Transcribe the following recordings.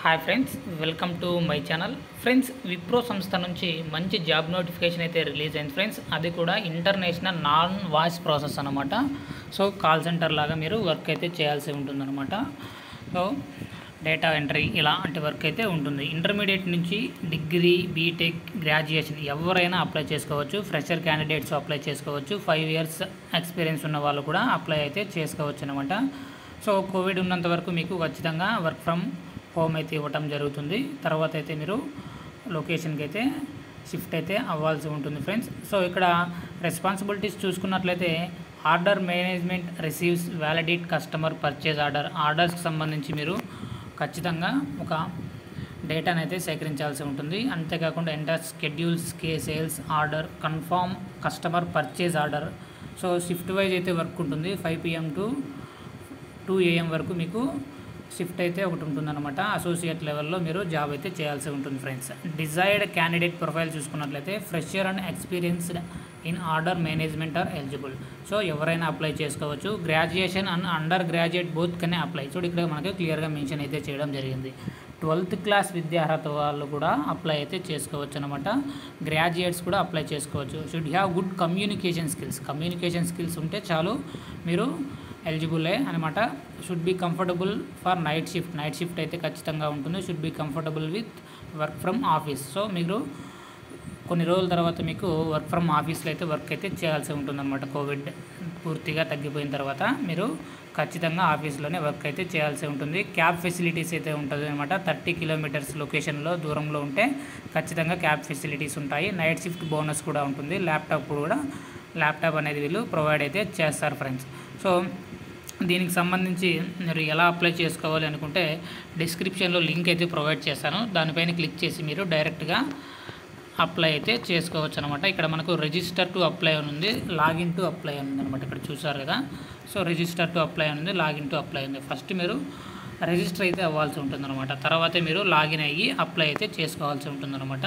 hi friends welcome to my channel friends Wipro संस्था नुंची मंची जॉब नोटिफिकेशन अयिते रिलीज अयिंदी फ्रेंड्स अदि कूडा इंटरनेशनल नॉन वॉइस प्रोसेस अन्नमाट सो कॉल सेंटर लागा मीरू वर्क अयिते चेयाल्सि उंटुंदी अन्नमाट सो डेटा एंट्री इलांटि वर्क अयिते उंटुंदी इंटर्मीडिएट नुंची डिग्री बीटेक ग्राड्युएशन एवरैना अप्लाई चेसुकोवच्चु फ्रेशर कैंडिडेट्स अप्लाई चेसुकोवच्चु 5 इयर्स एक्सपीरियंस उन्न वाळ्ळु कूडा अप्लाई अयिते चेसुकोवच्चु अन्नमाट सो कोविड उन्नंत वरकु मीकु खच्चितंगा वर्क फ्रम होम अयिते इव्वटं जरुगुतुंदी तर्वात अयिते मीरू लोकेशन की अयिते शिफ्ट अयिते अव्वाल्सि उंटुंदी फ्रेंड्स सो इक्कड रेस्पान्सिबिलिटीज़ चूसुकुन्नट्लयिते order management receives validate customer purchase order orders की संबंधिंची मीरू खच्चितंगा ओक डेटानि अयिते सेकरिंचाल्सि उंटुंदी अंते काकुंडा एंटैर स्केड्यूल्स के sales order confirm customer purchase order so shift wise अयिते वर्क उंटुंदी 5 PM टू 2 AM वरकु मीकु शिफ्ट అయితే ఒకటి ఉంటుందన్నమాట అసోసియేట్ లెవెల్లో మీరు జాబ్ అయితే చేయాల్సి ఉంటుంది ఫ్రెండ్స్ డిజైర్డ్ క్యాండిడేట్ ప్రొఫైల్ చూసుకున్నట్లయితే fresher and experienced in order management are eligible so ఎవరైనా అప్లై చేసుకోవచ్చు graduation and under graduate both కనే అప్లై సో ఇక్కడ మనకి క్లియర్ గా మెన్షన్ అయితే చేయడం జరిగింది 12th క్లాస్ విద్యార్హత వాళ్ళు కూడా అప్లై అయితే చేసుకోవచ్చు అన్నమాట గ్రాడ్యుయేట్స్ కూడా అప్లై చేసుకోవచ్చు should have good communication skills ఉంటే చాలు మీరు एलिजिबल अन्नमाट should be comfortable for night shift अयिते खच्चितंगा उंटुंदी should be comfortable with work from office so मीरू कोन्नि रोजुल तर्वात मीकू वर्क फ्रम ऑफिस लो अयिते वर्क अयिते चेयाल्सि उंटुंदन्नमाट कोविड पूर्तिगा तग्गिपोयिन तर्वात मीरू खच्चितंगा ऑफिस लोने वर्क अयिते चेयाल्सि उंटुंदी क्याब फेसिलिटीस अयिते उंटदन्नमाट 30 किलोमीटर्स लोकेशन लो दूरंलो उंटे खच्चितंगा cab facilities उंटायि night shift bonus कूडा उंटुंदी लैपटॉप कूडा लैपटॉप अनेदी वील्लु प्रोवाइड अयिते चेस्तारु फ्रेंड्स सो దీనికి సంబంధించి మీరు ఎలా అప్లై చేసుకోవాలి అనుకుంటే డిస్క్రిప్షన్ లో లింక్ అయితే ప్రొవైడ్ చేశాను దానిపైన క్లిక్ చేసి మీరు డైరెక్ట్ గా అప్లై అయితే చేసుకోవచ్చు అన్నమాట ఇక్కడ మనకు రిజిస్టర్ టు అప్లై ఉంది లాగిన్ టు అప్లై ఉంది అన్నమాట ఇక్కడ చూశారు కదా సో రిజిస్టర్ టు అప్లై ఉంది లాగిన్ టు అప్లై ఉంది ఫస్ట్ మీరు రిజిస్టర్ అయితే అవ్వాల్సి ఉంటుంది అన్నమాట తర్వాతే మీరు లాగిన్ అయ్యి అప్లై అయితే చేసుకోవాల్సి ఉంటుంది అన్నమాట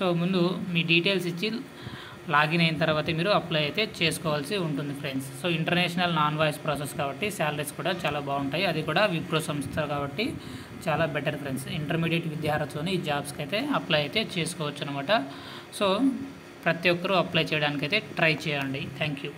సో ముందు మీ డీటెయిల్స్ ఇచ్చి లాగిన్ అయిన తర్వాతే మీరు అప్లై అయితే చేసుకోవాల్సి ఉంటుంది friends so international non voice process కాబట్టి సాలరీస్ కూడా చాలా బాగుంటాయి అది కూడా విప్రో సంస్థ కాబట్టి చాలా బెటర్ ఫ్రెండ్స్ ఇంటర్మీడియట్ విద్యార్థులని ఈ జాబ్స్ కి అయితే అప్లై అయితే చేసుకోవచ్చు అన్నమాట సో ప్రతి ఒక్కరూ అప్లై చేయడానికి అయితే ట్రై చేయండి థాంక్యూ